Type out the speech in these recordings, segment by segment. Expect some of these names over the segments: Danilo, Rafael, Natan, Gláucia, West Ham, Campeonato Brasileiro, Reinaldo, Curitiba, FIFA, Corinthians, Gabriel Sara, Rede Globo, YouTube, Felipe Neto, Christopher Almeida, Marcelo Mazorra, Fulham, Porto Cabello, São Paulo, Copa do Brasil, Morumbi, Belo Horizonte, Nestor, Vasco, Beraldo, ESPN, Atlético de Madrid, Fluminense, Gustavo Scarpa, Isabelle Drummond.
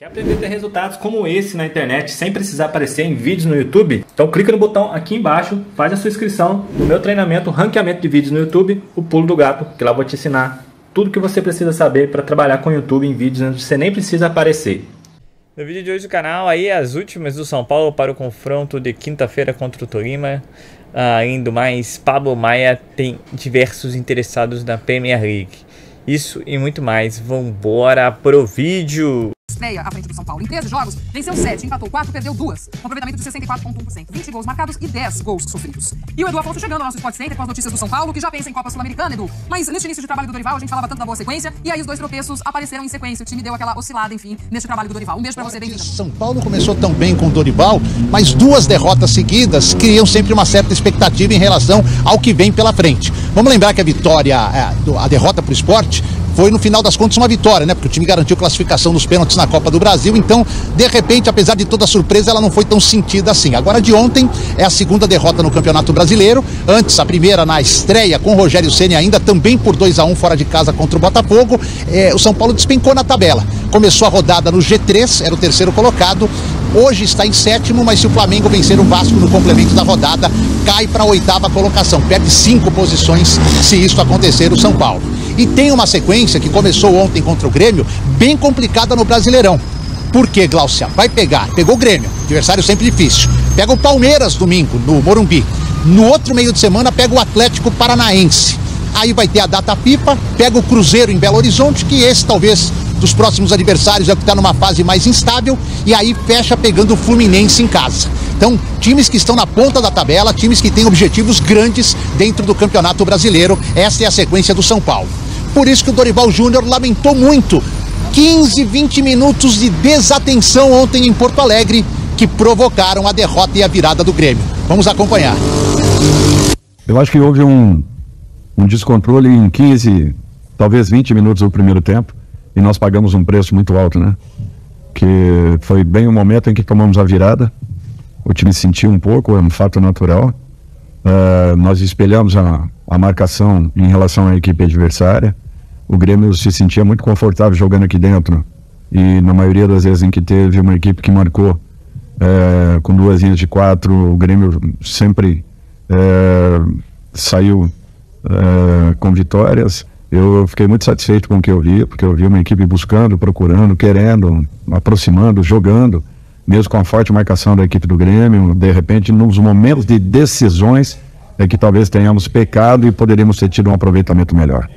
Quer aprender a ter resultados como esse na internet sem precisar aparecer em vídeos no YouTube? Então clica no botão aqui embaixo, faz a sua inscrição no meu treinamento, ranqueamento de vídeos no YouTube, o Pulo do Gato, que lá eu vou te ensinar tudo que você precisa saber para trabalhar com o YouTube em vídeos onde você nem precisa aparecer. No vídeo de hoje do canal, aí as últimas do São Paulo para o confronto de quinta-feira contra o Tolima. Ainda mais, Pablo Maia tem diversos interessados na Premier League. Isso e muito mais, vambora pro vídeo! Meia à frente do São Paulo. Em 13 jogos, venceu 7, empatou 4, perdeu 2. Aproveitamento de 64,1%. 20 gols marcados e 10 gols sofridos. E o Edu Afonso chegando ao nosso Sport Center com as notícias do São Paulo, que já pensa em Copa Sul-Americana, Edu. Mas neste início de trabalho do Dorival, a gente falava tanto da boa sequência, e aí os dois tropeços apareceram em sequência. O time deu aquela oscilada, enfim, neste trabalho do Dorival. Um beijo pra você, bem-vindo. São Paulo começou tão bem com o Dorival, mas duas derrotas seguidas criam sempre uma certa expectativa em relação ao que vem pela frente. Vamos lembrar que a vitória, a derrota pro Sport, foi no final das contas uma vitória, né? Porque o time garantiu classificação nos pênaltis na Copa do Brasil, então, de repente, apesar de toda a surpresa, ela não foi tão sentida assim. Agora, de ontem, é a segunda derrota no Campeonato Brasileiro, antes a primeira na estreia com o Rogério Ceni ainda, também por 2 a 1 fora de casa contra o Botafogo. O São Paulo despencou na tabela, começou a rodada no G3, era o terceiro colocado, hoje está em sétimo, mas se o Flamengo vencer o Vasco no complemento da rodada, cai para a 8ª colocação, perde 5 posições se isso acontecer o São Paulo. E tem uma sequência que começou ontem contra o Grêmio, bem complicada no Brasileirão. Por quê, Gláucia? Pegou o Grêmio, adversário sempre difícil. Pega o Palmeiras domingo, no Morumbi. No outro meio de semana, pega o Atlético Paranaense. Aí vai ter a data FIFA, pega o Cruzeiro em Belo Horizonte, que esse talvez dos próximos adversários é o que está numa fase mais instável. E aí fecha pegando o Fluminense em casa. Então, times que estão na ponta da tabela, times que têm objetivos grandes dentro do Campeonato Brasileiro. Essa é a sequência do São Paulo. Por isso que o Dorival Júnior lamentou muito 15, 20 minutos de desatenção ontem em Porto Alegre que provocaram a derrota e a virada do Grêmio. Vamos acompanhar. Eu acho que houve um descontrole em 15, talvez 20 minutos do primeiro tempo e nós pagamos um preço muito alto, né? Que foi bem o momento em que tomamos a virada. O time sentiu um pouco, é um fato natural. Nós espelhamos a marcação em relação à equipe adversária. O Grêmio se sentia muito confortável jogando aqui dentro e na maioria das vezes em que teve uma equipe que marcou com 2 linhas de 4, o Grêmio sempre saiu com vitórias. Eu fiquei muito satisfeito com o que eu vi, porque eu vi uma equipe buscando, procurando, querendo, aproximando, jogando, mesmo com a forte marcação da equipe do Grêmio. De repente, nos momentos de decisões é que talvez tenhamos pecado e poderíamos ter tido um aproveitamento melhor.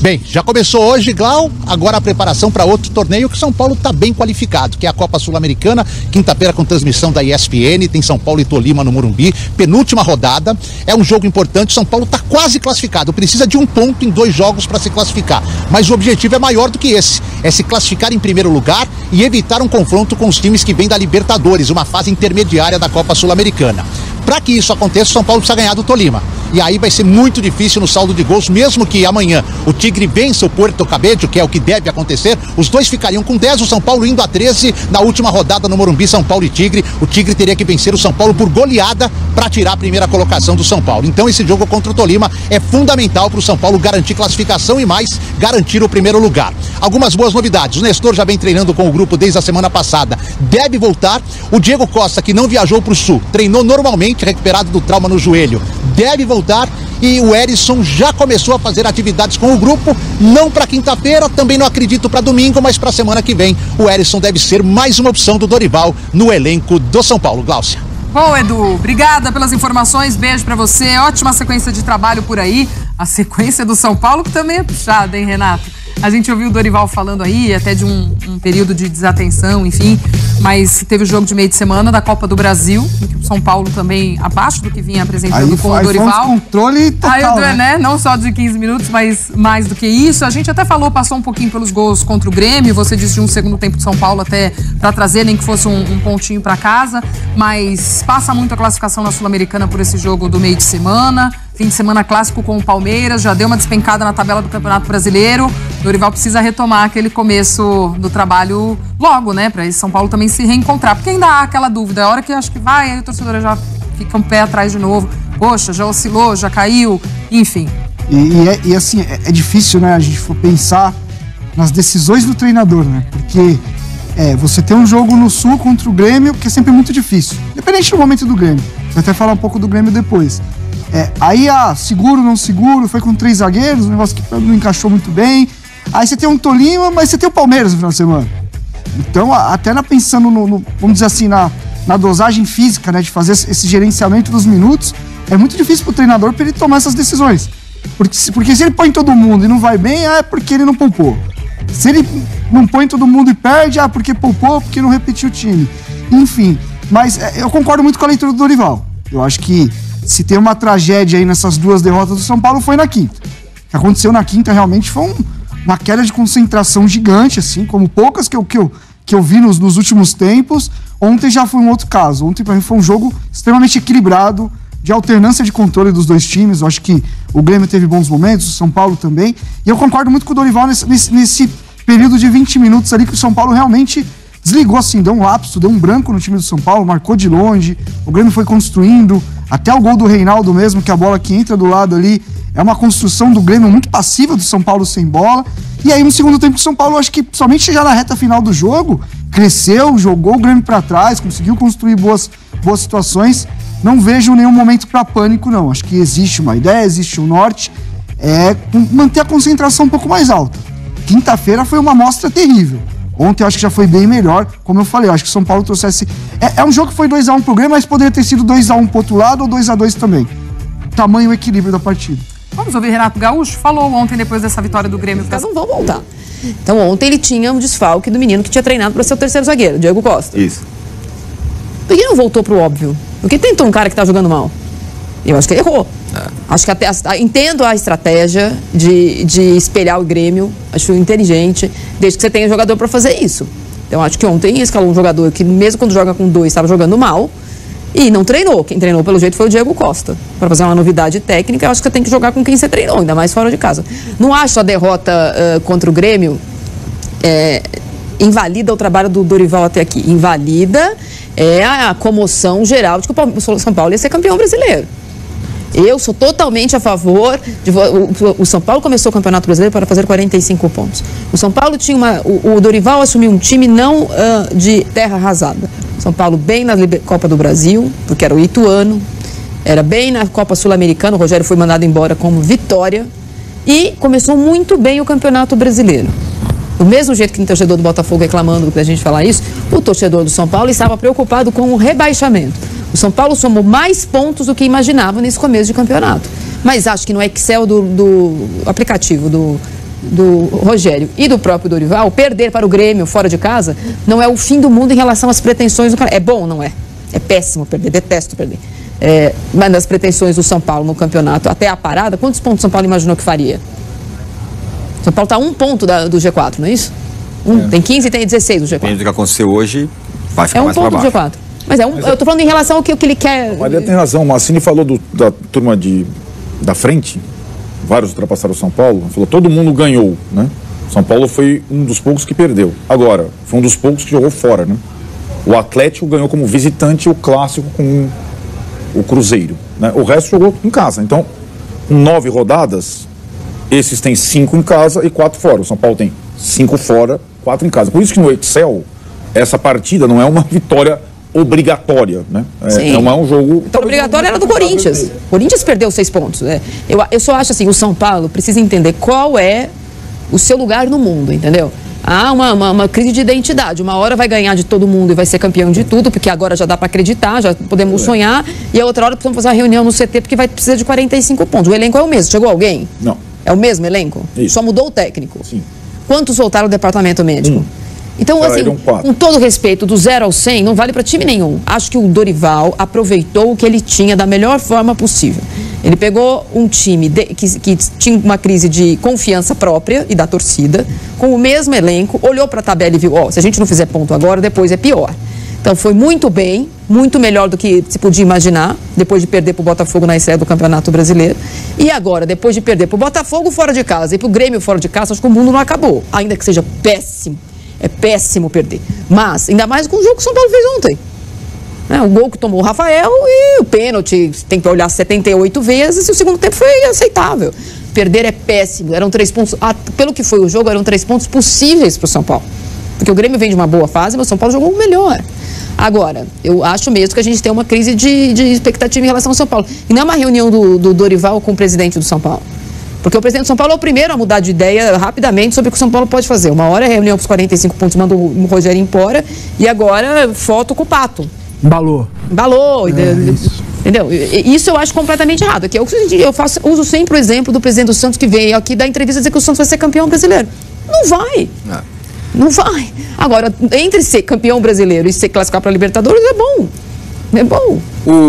Bem, já começou hoje, Glau, agora a preparação para outro torneio que o São Paulo está bem qualificado, que é a Copa Sul-Americana, quinta-feira com transmissão da ESPN, tem São Paulo e Tolima no Morumbi, penúltima rodada, é um jogo importante, São Paulo está quase classificado, precisa de um ponto em 2 jogos para se classificar, mas o objetivo é maior do que esse, é se classificar em primeiro lugar e evitar um confronto com os times que vêm da Libertadores, uma fase intermediária da Copa Sul-Americana. Para que isso aconteça, o São Paulo precisa ganhar do Tolima. E aí vai ser muito difícil no saldo de gols, mesmo que amanhã o Tigre vença o Porto Cabello, que é o que deve acontecer. Os dois ficariam com 10, o São Paulo indo a 13 na última rodada no Morumbi, São Paulo e Tigre. O Tigre teria que vencer o São Paulo por goleada para tirar a primeira colocação do São Paulo. Então esse jogo contra o Tolima é fundamental para o São Paulo garantir classificação e mais, garantir o primeiro lugar. Algumas boas novidades. O Nestor já vem treinando com o grupo desde a semana passada. Deve voltar. O Diego Costa, que não viajou para o Sul, treinou normalmente, recuperado do trauma no joelho, deve voltar. E o Erisson já começou a fazer atividades com o grupo, não para quinta-feira, também não acredito para domingo, mas para semana que vem o Erisson deve ser mais uma opção do Dorival no elenco do São Paulo. Gláucia. Bom, Edu, obrigada pelas informações, beijo para você, ótima sequência de trabalho por aí, a sequência do São Paulo que também é puxada, hein, Renato? A gente ouviu o Dorival falando aí, até de um período de desatenção, enfim, mas teve o jogo de meio de semana da Copa do Brasil, em que o São Paulo também abaixo do que vinha apresentando aí, com o Dorival. Controle total, aí, né? Não só de 15 minutos, mas mais do que isso. A gente até falou, passou um pouquinho pelos gols contra o Grêmio, você disse de um segundo tempo de São Paulo até para trazer, nem que fosse um pontinho para casa, mas passa muito a classificação na Sul-Americana por esse jogo do meio de semana. Fim de semana clássico com o Palmeiras, já deu uma despencada na tabela do Campeonato Brasileiro. Dorival precisa retomar aquele começo do trabalho logo, né? Para esse São Paulo também se reencontrar. Porque ainda há aquela dúvida, a hora que acho que vai, aí o torcedor já fica um pé atrás de novo. Poxa, já oscilou, já caiu, enfim. E assim, é difícil, né? A gente for pensar nas decisões do treinador, né? Porque você tem um jogo no Sul contra o Grêmio, que é sempre muito difícil, independente do momento do Grêmio. Vou até falar um pouco do Grêmio depois. Seguro, não seguro, foi com 3 zagueiros, um negócio que não encaixou muito bem. Aí você tem um Tolima, mas você tem o Palmeiras no final de semana. Então, até pensando, vamos dizer assim, na dosagem física, né, de fazer esse gerenciamento dos minutos, é muito difícil pro treinador para ele tomar essas decisões. Porque se ele põe todo mundo e não vai bem, é porque ele não poupou. Se ele não põe todo mundo e perde, porque poupou, porque não repetiu o time. Enfim, mas eu concordo muito com a leitura do Dorival. Eu acho que se tem uma tragédia aí nessas 2 derrotas do São Paulo, foi na quinta. O que aconteceu na quinta realmente foi uma queda de concentração gigante, assim, como poucas que eu vi nos últimos tempos. Ontem já foi um outro caso. Ontem, para mim, foi um jogo extremamente equilibrado, de alternância de controle dos 2 times. Eu acho que o Grêmio teve bons momentos, o São Paulo também. E eu concordo muito com o Dorival nesse período de 20 minutos ali, que o São Paulo realmente desligou, assim, deu um lapso, deu um branco no time do São Paulo, marcou de longe, o Grêmio foi construindo, até o gol do Reinaldo mesmo, que a bola que entra do lado ali, é uma construção do Grêmio muito passiva, do São Paulo sem bola. E aí, no segundo tempo, o São Paulo, acho que somente já na reta final do jogo, cresceu, jogou o Grêmio para trás, conseguiu construir boas situações. Não vejo nenhum momento para pânico, não. Acho que existe uma ideia, existe um norte. É manter a concentração um pouco mais alta. Quinta-feira foi uma amostra terrível. Ontem eu acho que já foi bem melhor. Como eu falei, eu acho que o São Paulo trouxesse... É um jogo que foi 2x1 pro Grêmio, mas poderia ter sido 2x1 pro outro lado ou 2x2 também. Tamanho e equilíbrio da partida. Vamos ouvir Renato Gaúcho? Falou ontem, depois dessa vitória do Grêmio. Eles não vão voltar. Então ontem ele tinha um desfalque do menino que tinha treinado para ser o 3º zagueiro, Diego Costa. Isso. Por que não voltou pro óbvio? Por que tentou um cara que tá jogando mal? Eu acho que ele errou. É. Acho que entendo a estratégia de espelhar o Grêmio. Acho inteligente, desde que você tenha um jogador para fazer isso. Então acho que ontem escalou um jogador que, mesmo quando joga com 2, estava jogando mal e não treinou. Quem treinou pelo jeito foi o Diego Costa. Para fazer uma novidade técnica, eu acho que você tem que jogar com quem você treinou, ainda mais fora de casa. Não acho a derrota contra o Grêmio invalida o trabalho do Dorival até aqui. Invalida a comoção geral de que o São Paulo ia ser campeão brasileiro. Eu sou totalmente a favor de... O São Paulo começou o Campeonato Brasileiro para fazer 45 pontos. O São Paulo tinha O Dorival assumiu um time não de terra arrasada. São Paulo bem na Copa do Brasil, porque era o Ituano. Era bem na Copa Sul-Americana. O Rogério foi mandado embora como vitória. E começou muito bem o Campeonato Brasileiro. Do mesmo jeito que o torcedor do Botafogo reclamando pra gente falar isso, o torcedor do São Paulo estava preocupado com o rebaixamento. O São Paulo somou mais pontos do que imaginava nesse começo de campeonato. Mas acho que no Excel do aplicativo do Rogério e do próprio Dorival, perder para o Grêmio fora de casa não é o fim do mundo em relação às pretensões do cara. É bom, não é? É péssimo perder, detesto perder. Mas nas pretensões do São Paulo no campeonato, até a parada, quantos pontos o São Paulo imaginou que faria? O São Paulo está a 1 ponto do G4, não é isso? Tem 15 e tem 16 do G4. Depende do que aconteceu hoje, vai ficar mais para baixo. É 1 ponto do G4. Mas eu tô falando em relação ao que ele quer... Mas ele tem razão, o Massini falou da turma da frente, vários ultrapassaram o São Paulo, falou todo mundo ganhou, né? São Paulo foi um dos poucos que perdeu. Agora, foi um dos poucos que jogou fora, né? O Atlético ganhou como visitante o clássico com o Cruzeiro, né? O resto jogou em casa. Então, com 9 rodadas, esses têm 5 em casa e 4 fora. O São Paulo tem 5 fora, 4 em casa. Por isso que no Excel, essa partida não é uma vitória... obrigatória, né? Não é um jogo... Então, obrigatória era do Corinthians. O Corinthians perdeu 6 pontos. Né? Eu só acho assim, o São Paulo precisa entender qual é o seu lugar no mundo, entendeu? Há uma crise de identidade. Uma hora vai ganhar de todo mundo e vai ser campeão de tudo, porque agora já dá para acreditar, já podemos sonhar. E a outra hora precisamos fazer uma reunião no CT, porque vai precisar de 45 pontos. O elenco é o mesmo. Chegou alguém? Não. É o mesmo elenco? Isso. Só mudou o técnico? Sim. Quantos voltaram do departamento médico? Então, assim, com todo respeito, do 0 ao 100, não vale para time nenhum. Acho que o Dorival aproveitou o que ele tinha da melhor forma possível. Ele pegou um time que tinha uma crise de confiança própria e da torcida, com o mesmo elenco, olhou para a tabela e viu, ó, se a gente não fizer ponto agora, depois é pior. Então, foi muito bem, muito melhor do que se podia imaginar, depois de perder para o Botafogo na estreia do Campeonato Brasileiro. E agora, depois de perder para o Botafogo fora de casa e para o Grêmio fora de casa, acho que o mundo não acabou, ainda que seja péssimo. É péssimo perder. Mas, ainda mais com o jogo que o São Paulo fez ontem. né? O gol que tomou o Rafael e o pênalti, tem que olhar 78 vezes, e o segundo tempo foi aceitável. Perder é péssimo, eram 3 pontos, pelo que foi o jogo, eram 3 pontos possíveis para o São Paulo. Porque o Grêmio vem de uma boa fase, mas o São Paulo jogou melhor. Agora, eu acho mesmo que a gente tem uma crise de expectativa em relação ao São Paulo. E não é uma reunião do Dorival com o presidente do São Paulo. Porque o presidente do São Paulo é o primeiro a mudar de ideia rapidamente sobre o que o São Paulo pode fazer. Uma hora é reunião para os 45 pontos, manda o Rogério embora. E agora, foto com o Pato. Embalou. Entendeu? Isso eu acho completamente errado. Aqui eu uso sempre o exemplo do presidente do Santos, que veio aqui dar entrevista dizer que o Santos vai ser campeão brasileiro. Não vai. Não vai. Agora, entre ser campeão brasileiro e se classificar para a Libertadores é bom. É bom.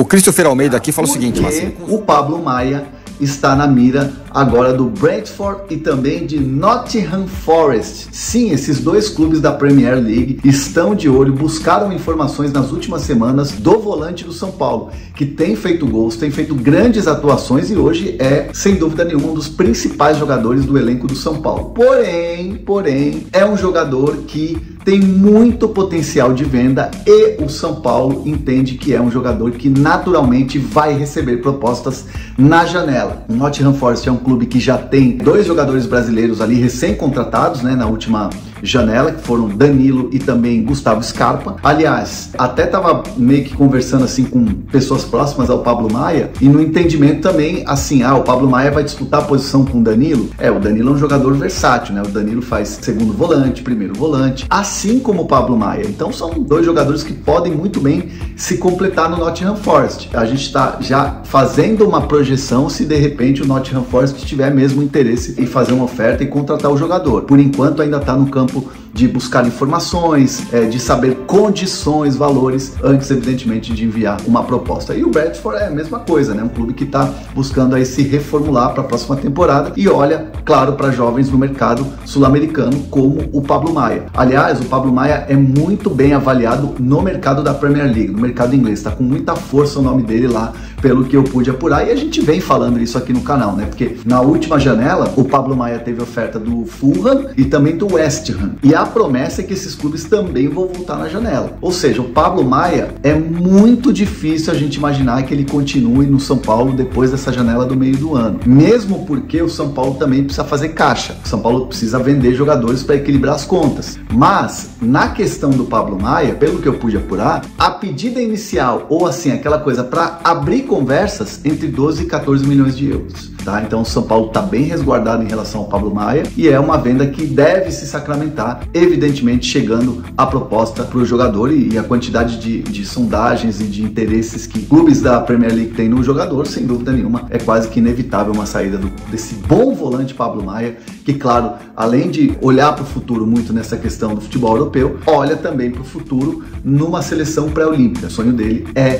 O Christopher Almeida aqui fala o seguinte, Marcelo. O Pablo Maia está na mira agora do Brentford e também de Nottingham Forest. Sim, esses dois clubes da Premier League estão de olho, buscaram informações nas últimas semanas do volante do São Paulo, que tem feito gols, tem feito grandes atuações e hoje é, sem dúvida nenhuma, um dos principais jogadores do elenco do São Paulo. Porém, é um jogador que tem muito potencial de venda e o São Paulo entende que é um jogador que naturalmente vai receber propostas na janela. O Nottingham Forest é um clube que já tem 2 jogadores brasileiros ali recém-contratados, né, na última janela, que foram Danilo e também Gustavo Scarpa. Aliás, até estava meio que conversando assim com pessoas próximas ao Pablo Maia e no entendimento também, assim, o Pablo Maia vai disputar a posição com o Danilo. O Danilo é um jogador versátil, né? O Danilo faz segundo volante, primeiro volante, assim como o Pablo Maia. Então são 2 jogadores que podem muito bem se completar no Nottingham Forest. A gente está já fazendo uma projeção se de repente o Nottingham Forest tiver mesmo interesse em fazer uma oferta e contratar o jogador. Por enquanto ainda está no campo de buscar informações, de saber condições, valores, antes, evidentemente, de enviar uma proposta. E o Brentford é a mesma coisa, né? Um clube que está buscando aí se reformular para a próxima temporada e olha, claro, para jovens no mercado sul-americano, como o Pablo Maia. Aliás, o Pablo Maia é muito bem avaliado no mercado da Premier League, no mercado inglês. Está com muita força o nome dele lá, pelo que eu pude apurar, e a gente vem falando isso aqui no canal, né? Porque na última janela, o Pablo Maia teve oferta do Fulham e também do West Ham. E a promessa é que esses clubes também vão voltar na janela. Ou seja, o Pablo Maia, é muito difícil a gente imaginar que ele continue no São Paulo depois dessa janela do meio do ano. Mesmo porque o São Paulo também precisa fazer caixa. O São Paulo precisa vender jogadores para equilibrar as contas. Mas, na questão do Pablo Maia, pelo que eu pude apurar, a pedida inicial, ou assim, aquela coisa para abrir conversas, entre 12 e 14 milhões de euros. Tá? Então o São Paulo está bem resguardado em relação ao Pablo Maia e é uma venda que deve se sacramentar, evidentemente chegando a proposta para o jogador e a quantidade de sondagens e de interesses que clubes da Premier League tem no jogador, sem dúvida nenhuma, é quase que inevitável uma saída desse bom volante Pablo Maia, que claro, além de olhar para o futuro muito nessa questão do futebol europeu, olha também para o futuro numa seleção pré-olímpica. O sonho dele é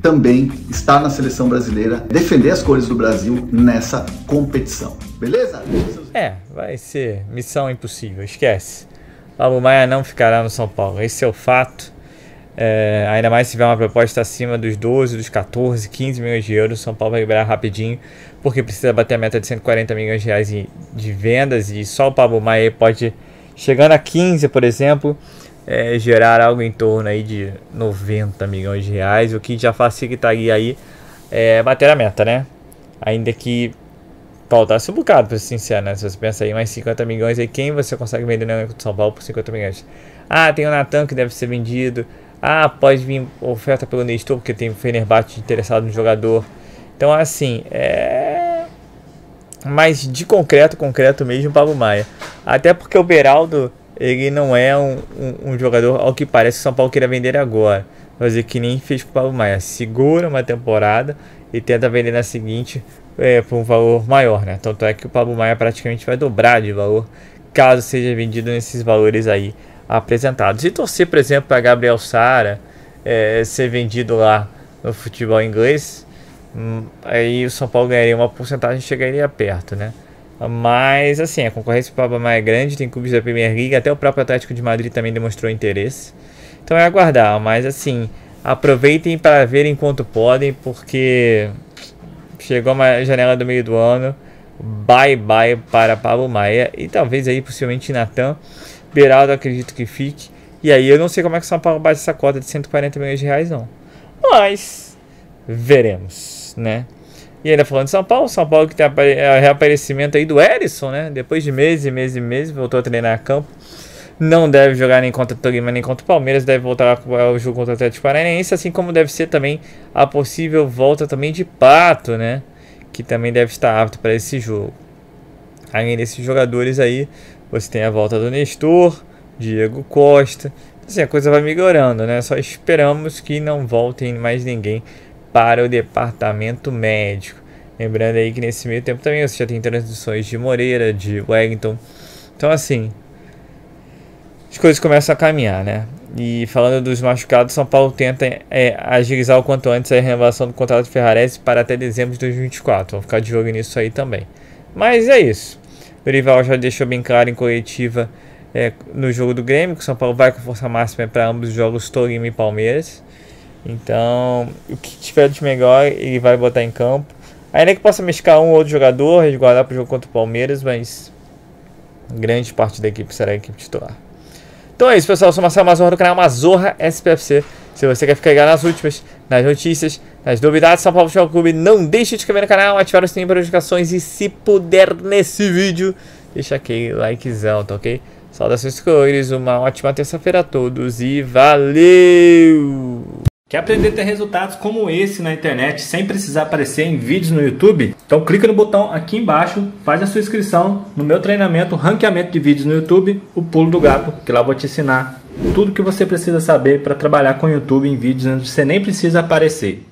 também estar na seleção brasileira, defender as cores do Brasil nessa competição. Beleza? Vai ser missão impossível, esquece. Pablo Maia não ficará no São Paulo, esse é o fato. Ainda mais se tiver uma proposta acima dos 12, dos 14, 15 milhões de euros, o São Paulo vai liberar rapidinho, porque precisa bater a meta de 140 milhões de reais de vendas, e só o Pablo Maia pode, chegando a 15, por exemplo, gerar algo em torno aí de 90 milhões de reais, o que já facilitaria aí bater a meta, né? Ainda que faltasse um bocado, pra ser sincero, né? Se você pensa aí, mais 50 milhões, aí quem você consegue vender no elenco de São Paulo por 50 milhões? Tem o Natan que deve ser vendido. Pode vir oferta pelo Nestor, porque tem o Fenerbahçe interessado no jogador. Então, assim, mas de concreto mesmo, Pablo Maia. Até porque o Beraldo, ele não é um jogador, ao que parece, que São Paulo queira vender agora. Fazer que nem fez com o Pablo Maia. Segura uma temporada e tenta vender na seguinte, por um valor maior, né? Tanto é que o Pablo Maia praticamente vai dobrar de valor, caso seja vendido nesses valores aí apresentados. E torcer, por exemplo, para Gabriel Sara ser vendido lá no futebol inglês, aí o São Paulo ganharia uma porcentagem e chegaria perto, né? Mas, assim, a concorrência do Pablo Maia é grande, tem clubes da Premier League, até o próprio Atlético de Madrid também demonstrou interesse. Então é aguardar, mas assim, aproveitem para ver enquanto podem, porque chegou uma janela do meio do ano, bye-bye para Pablo Maia e talvez aí possivelmente Natan. Beraldo acredito que fique. E aí eu não sei como é que o São Paulo bate essa cota de 140 milhões de reais, não. mas veremos, né? E ainda falando de São Paulo que tem o reaparecimento aí do Erisson, né? Depois de meses e meses e meses, voltou a treinar a campo. Não deve jogar nem contra o Tolima, nem contra o Palmeiras. Deve voltar ao jogo contra o Atlético Paranaense. Assim como deve ser também a possível volta também de Pato, né? Que também deve estar apto para esse jogo. Além desses jogadores aí, você tem a volta do Nestor, Diego Costa. Assim, a coisa vai melhorando, né? Só esperamos que não voltem mais ninguém para o departamento médico. Lembrando aí que nesse meio tempo também você já tem transições de Moreira, de Wellington. Então assim, as coisas começam a caminhar, né? E falando dos machucados, São Paulo tenta agilizar o quanto antes a renovação do contrato de Ferrarese para até dezembro de 2024. Vamos ficar de olho nisso aí também. Mas é isso. O Dorival já deixou bem claro em coletiva no jogo do Grêmio que o São Paulo vai com força máxima para ambos os jogos, Tolima e Palmeiras. Então, o que tiver de melhor ele vai botar em campo. Ainda que possa mesclar um ou outro jogador, resguardar para o jogo contra o Palmeiras, mas grande parte da equipe será a equipe titular. Então é isso, pessoal. Eu sou o Marcelo Mazorra do canal Mazorra SPFC. Se você quer ficar ligado nas últimas, nas notícias, nas novidades do São Paulo Futebol Clube, não deixe de se inscrever no canal, ativar o sininho para notificações e, se puder, nesse vídeo, deixa aquele likezão, tá ok? Saudações colores, uma ótima terça-feira a todos e valeu! Quer aprender a ter resultados como esse na internet sem precisar aparecer em vídeos no YouTube? Então clica no botão aqui embaixo, faz a sua inscrição no meu treinamento, ranqueamento de vídeos no YouTube, o Pulo do Gato, que lá eu vou te ensinar tudo que você precisa saber para trabalhar com o YouTube em vídeos onde você nem precisa aparecer.